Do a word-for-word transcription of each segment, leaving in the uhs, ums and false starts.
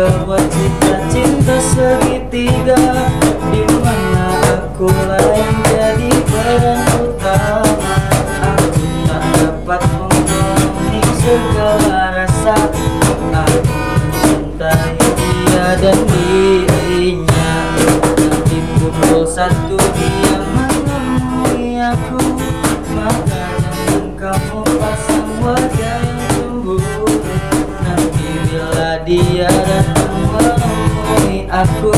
sebuah cita-cinta segitiga, di mana aku lah yang jadi peran utama. Aku tak dapat mengurangi segala rasa, aku mencintai dia dan dirinya. Di pukul satu dia menemui aku, maka jangan kamu pasang wajah yang cemburu. Nanti bila dia datang menemui aku,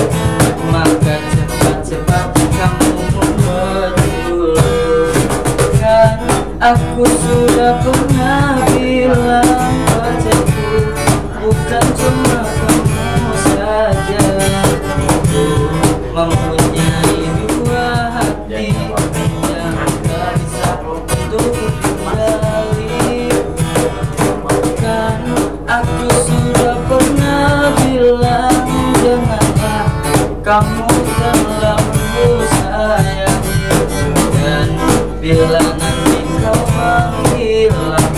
maka cepat-cepat kamu mundur. Kan aku sudah pernah bilang padamu, bukan cuma kamu saja. Aku mempunyai dua hati yang tak bisa untuk kembali. Kan aku sudah pernah bilang, janganlah kamu terlalu sayang. Dan bila nanti kau menghilang,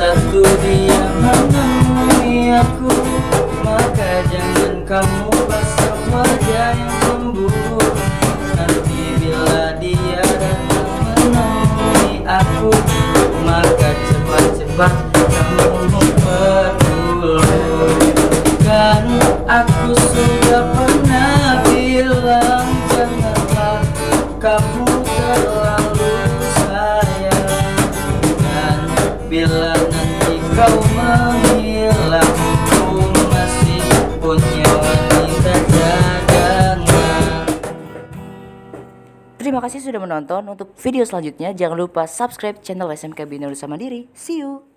satu dia menemui aku, maka jangan kamu pasang wajah yang cemburu. Nanti bila dia datang menemui aku, maka cepat-cepat kamu memperlukan. Kan aku sudah pernah bilang, janganlah kamu terlalu sayang. Dan bila kau menghilang, ku masih punya wanita cadangan. Terima kasih sudah menonton. Untuk video selanjutnya jangan lupa subscribe channel S M K Bina Nusa Mandiri. See you.